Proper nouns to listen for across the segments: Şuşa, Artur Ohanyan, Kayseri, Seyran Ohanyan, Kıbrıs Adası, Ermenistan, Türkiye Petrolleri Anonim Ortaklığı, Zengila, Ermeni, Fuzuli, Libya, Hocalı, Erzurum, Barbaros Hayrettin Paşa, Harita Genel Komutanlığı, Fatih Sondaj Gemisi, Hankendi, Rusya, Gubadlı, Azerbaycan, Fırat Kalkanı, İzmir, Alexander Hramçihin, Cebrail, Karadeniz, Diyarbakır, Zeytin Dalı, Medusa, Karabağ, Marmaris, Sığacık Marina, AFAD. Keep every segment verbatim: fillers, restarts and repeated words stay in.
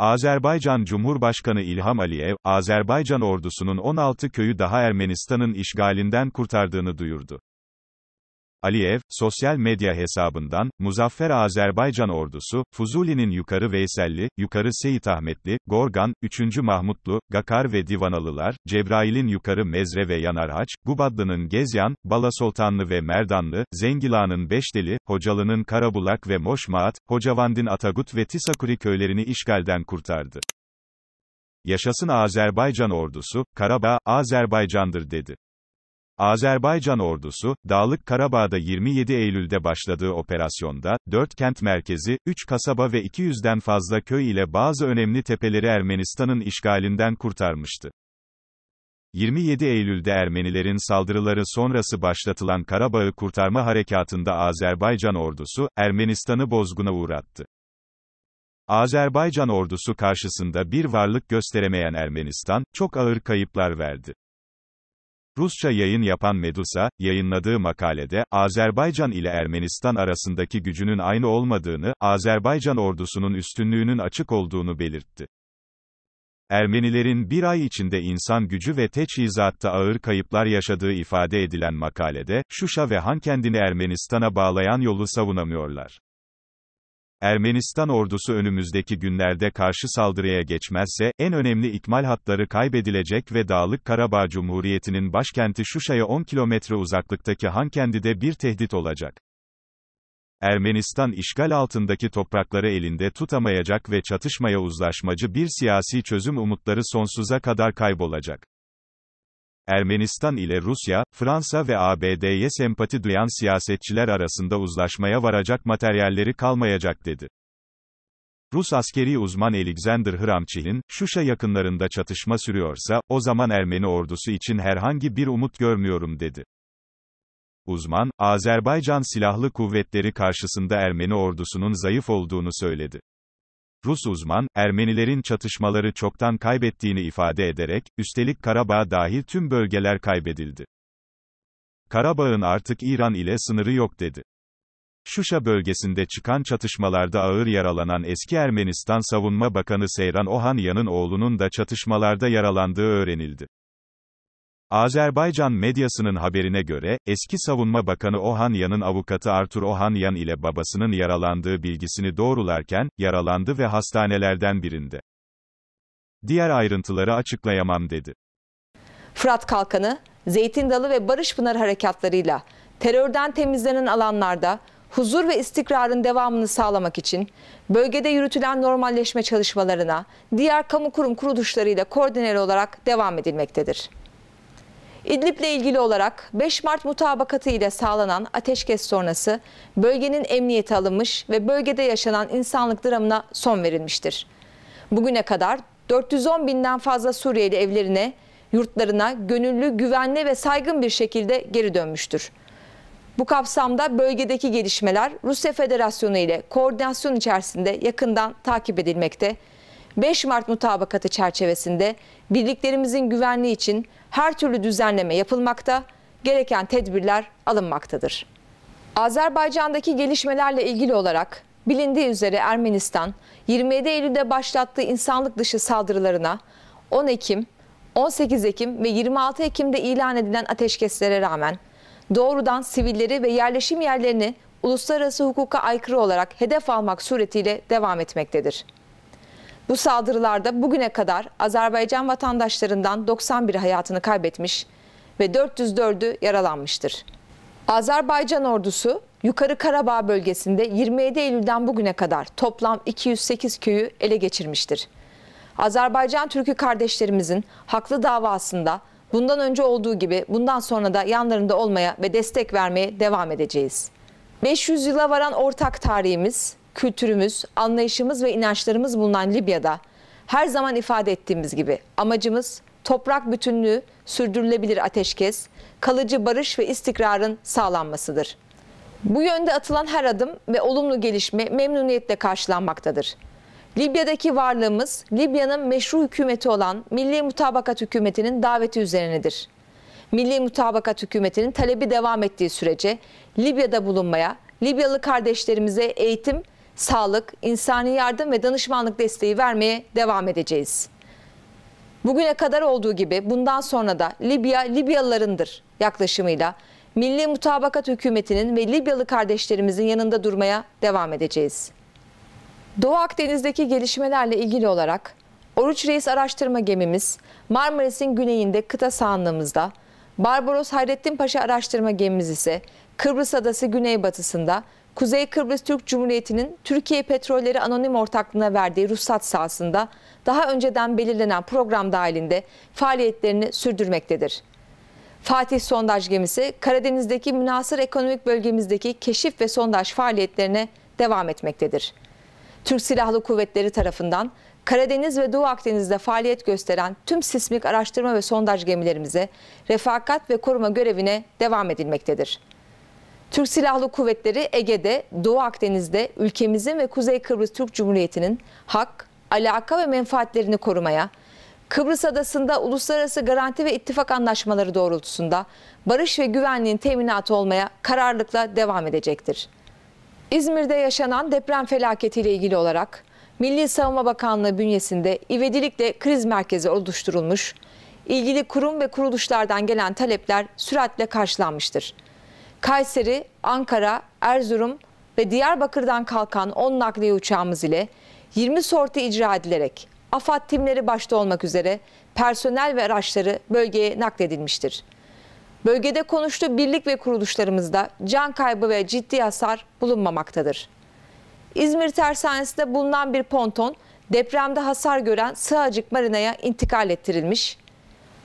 Azerbaycan Cumhurbaşkanı İlham Aliyev, Azerbaycan ordusunun on altı köyü daha Ermenistan'ın işgalinden kurtardığını duyurdu. Aliyev, sosyal medya hesabından, Muzaffer Azerbaycan ordusu, Fuzuli'nin Yukarı Veyselli, Yukarı Seyitahmetli, Gorgan, üçüncü Mahmutlu, Gakar ve Divanalılar, Cebrail'in Yukarı Mezre ve Yanarhaç, Gubadlı'nın Gezyan, Balasoltanlı ve Merdanlı, Zengila'nın Beşteli, Hocalı'nın Karabulak ve Moşmaat, Hocavand'in Atagut ve Tisakuri köylerini işgalden kurtardı. Yaşasın Azerbaycan ordusu, Karabağ, Azerbaycan'dır dedi. Azerbaycan ordusu, Dağlık Karabağ'da yirmi yedi Eylül'de başladığı operasyonda, dört kent merkezi, üç kasaba ve iki yüzden fazla köy ile bazı önemli tepeleri Ermenistan'ın işgalinden kurtarmıştı. yirmi yedi Eylül'de Ermenilerin saldırıları sonrası başlatılan Karabağ'ı kurtarma harekatında Azerbaycan ordusu, Ermenistan'ı bozguna uğrattı. Azerbaycan ordusu karşısında bir varlık gösteremeyen Ermenistan, çok ağır kayıplar verdi. Rusça yayın yapan Medusa, yayınladığı makalede, Azerbaycan ile Ermenistan arasındaki gücünün aynı olmadığını, Azerbaycan ordusunun üstünlüğünün açık olduğunu belirtti. Ermenilerin bir ay içinde insan gücü ve teçhizatta ağır kayıplar yaşadığı ifade edilen makalede, Şuşa ve Hankendini Ermenistan'a bağlayan yolu savunamıyorlar. Ermenistan ordusu önümüzdeki günlerde karşı saldırıya geçmezse, en önemli ikmal hatları kaybedilecek ve Dağlık Karabağ Cumhuriyeti'nin başkenti Şuşa'ya on kilometre uzaklıktaki Hankendi'de bir tehdit olacak. Ermenistan işgal altındaki toprakları elinde tutamayacak ve çatışmaya uzlaşmacı bir siyasi çözüm umutları sonsuza kadar kaybolacak. Ermenistan ile Rusya, Fransa ve A B D'ye sempati duyan siyasetçiler arasında uzlaşmaya varacak materyalleri kalmayacak dedi. Rus askeri uzman Alexander Hramçihin, Şuşa yakınlarında çatışma sürüyorsa, o zaman Ermeni ordusu için herhangi bir umut görmüyorum dedi. Uzman, Azerbaycan Silahlı Kuvvetleri karşısında Ermeni ordusunun zayıf olduğunu söyledi. Rus uzman, Ermenilerin çatışmaları çoktan kaybettiğini ifade ederek, üstelik Karabağ dahil tüm bölgeler kaybedildi. Karabağ'ın artık İran ile sınırı yok dedi. Şuşa bölgesinde çıkan çatışmalarda ağır yaralanan eski Ermenistan Savunma Bakanı Seyran Ohanyan'ın oğlunun da çatışmalarda yaralandığı öğrenildi. Azerbaycan medyasının haberine göre, eski Savunma Bakanı Ohanyan'ın avukatı Artur Ohanyan ile babasının yaralandığı bilgisini doğrularken, yaralandı ve hastanelerden birinde. Diğer ayrıntıları açıklayamam dedi. Fırat Kalkanı, Zeytin Dalı ve Barış Pınarı harekatlarıyla terörden temizlenen alanlarda huzur ve istikrarın devamını sağlamak için bölgede yürütülen normalleşme çalışmalarına diğer kamu kurum kuruluşlarıyla koordineli olarak devam edilmektedir. İdlib'le ilgili olarak beş Mart mutabakatı ile sağlanan ateşkes sonrası bölgenin emniyeti alınmış ve bölgede yaşanan insanlık dramına son verilmiştir. Bugüne kadar dört yüz on binden fazla Suriyeli evlerine, yurtlarına gönüllü, güvenli ve saygın bir şekilde geri dönmüştür. Bu kapsamda bölgedeki gelişmeler Rusya Federasyonu ile koordinasyon içerisinde yakından takip edilmekte. beş Mart mutabakatı çerçevesinde birliklerimizin güvenliği için her türlü düzenleme yapılmakta, gereken tedbirler alınmaktadır. Azerbaycan'daki gelişmelerle ilgili olarak bilindiği üzere Ermenistan, yirmi yedi Eylül'de başlattığı insanlık dışı saldırılarına on Ekim, on sekiz Ekim ve yirmi altı Ekim'de ilan edilen ateşkeslere rağmen doğrudan sivilleri ve yerleşim yerlerini uluslararası hukuka aykırı olarak hedef almak suretiyle devam etmektedir. Bu saldırılarda bugüne kadar Azerbaycan vatandaşlarından doksan biri hayatını kaybetmiş ve dört yüz dördü yaralanmıştır. Azerbaycan ordusu Yukarı Karabağ bölgesinde yirmi yedi Eylül'den bugüne kadar toplam iki yüz sekiz köyü ele geçirmiştir. Azerbaycan Türk'ü kardeşlerimizin haklı davasında bundan önce olduğu gibi bundan sonra da yanlarında olmaya ve destek vermeye devam edeceğiz. beş yüz yıla varan ortak tarihimiz, kültürümüz, anlayışımız ve inançlarımız bulunan Libya'da her zaman ifade ettiğimiz gibi amacımız toprak bütünlüğü, sürdürülebilir ateşkes, kalıcı barış ve istikrarın sağlanmasıdır. Bu yönde atılan her adım ve olumlu gelişme memnuniyetle karşılanmaktadır. Libya'daki varlığımız Libya'nın meşru hükümeti olan Milli Mutabakat Hükümeti'nin daveti üzerinedir. Milli Mutabakat Hükümeti'nin talebi devam ettiği sürece Libya'da bulunmaya, Libyalı kardeşlerimize eğitim, sağlık, insani yardım ve danışmanlık desteği vermeye devam edeceğiz. Bugüne kadar olduğu gibi bundan sonra da Libya, Libyalılarındır yaklaşımıyla Milli Mutabakat Hükümeti'nin ve Libyalı kardeşlerimizin yanında durmaya devam edeceğiz. Doğu Akdeniz'deki gelişmelerle ilgili olarak Oruç Reis araştırma gemimiz Marmaris'in güneyinde kıta sahanlığımızda, Barbaros Hayrettin Paşa araştırma gemimiz ise Kıbrıs Adası güneybatısında Kuzey Kıbrıs Türk Cumhuriyeti'nin Türkiye Petrolleri Anonim Ortaklığı'na verdiği ruhsat sahasında daha önceden belirlenen program dahilinde faaliyetlerini sürdürmektedir. Fatih Sondaj Gemisi Karadeniz'deki münhasır ekonomik bölgemizdeki keşif ve sondaj faaliyetlerine devam etmektedir. Türk Silahlı Kuvvetleri tarafından Karadeniz ve Doğu Akdeniz'de faaliyet gösteren tüm sismik araştırma ve sondaj gemilerimize refakat ve koruma görevine devam edilmektedir. Türk Silahlı Kuvvetleri Ege'de, Doğu Akdeniz'de ülkemizin ve Kuzey Kıbrıs Türk Cumhuriyeti'nin hak, alaka ve menfaatlerini korumaya, Kıbrıs Adası'nda uluslararası garanti ve ittifak anlaşmaları doğrultusunda barış ve güvenliğin teminatı olmaya kararlılıkla devam edecektir. İzmir'de yaşanan deprem felaketiyle ilgili olarak Milli Savunma Bakanlığı bünyesinde ivedilikle kriz merkezi oluşturulmuş, ilgili kurum ve kuruluşlardan gelen talepler süratle karşılanmıştır. Kayseri, Ankara, Erzurum ve Diyarbakır'dan kalkan on nakliye uçağımız ile yirmi sorti icra edilerek AFAD timleri başta olmak üzere personel ve araçları bölgeye nakledilmiştir. Bölgede konuşlu birlik ve kuruluşlarımızda can kaybı ve ciddi hasar bulunmamaktadır. İzmir Tersanesi'nde bulunan bir ponton depremde hasar gören Sığacık Marina'ya intikal ettirilmiş.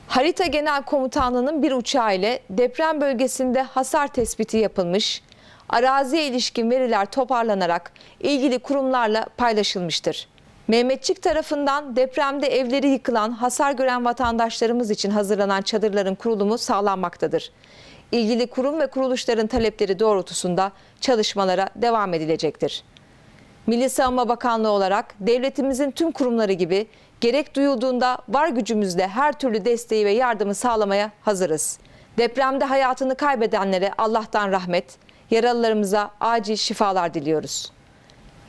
Harita Genel Komutanlığı'nın bir uçağı ile deprem bölgesinde hasar tespiti yapılmış, araziye ilişkin veriler toparlanarak ilgili kurumlarla paylaşılmıştır. Mehmetçik tarafından depremde evleri yıkılan, hasar gören vatandaşlarımız için hazırlanan çadırların kurulumu sağlanmaktadır. İlgili kurum ve kuruluşların talepleri doğrultusunda çalışmalara devam edilecektir. Milli Savunma Bakanlığı olarak devletimizin tüm kurumları gibi gerek duyulduğunda var gücümüzle her türlü desteği ve yardımı sağlamaya hazırız. Depremde hayatını kaybedenlere Allah'tan rahmet, yaralılarımıza acil şifalar diliyoruz.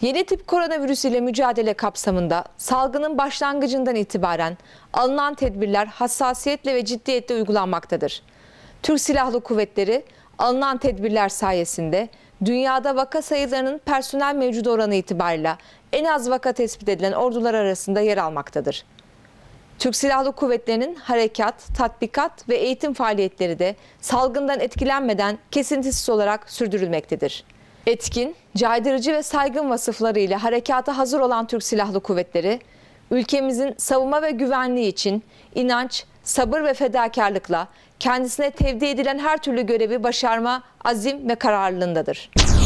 Yeni tip koronavirüs ile mücadele kapsamında salgının başlangıcından itibaren alınan tedbirler hassasiyetle ve ciddiyetle uygulanmaktadır. Türk Silahlı Kuvvetleri alınan tedbirler sayesinde dünyada vaka sayılarının personel mevcudu oranı itibariyle en az vaka tespit edilen ordular arasında yer almaktadır. Türk Silahlı Kuvvetleri'nin harekat, tatbikat ve eğitim faaliyetleri de salgından etkilenmeden kesintisiz olarak sürdürülmektedir. Etkin, caydırıcı ve saygın vasıflarıyla harekata hazır olan Türk Silahlı Kuvvetleri, ülkemizin savunma ve güvenliği için inanç, sabır ve fedakarlıkla kendisine tevdi edilen her türlü görevi başarma azim ve kararlılığındadır.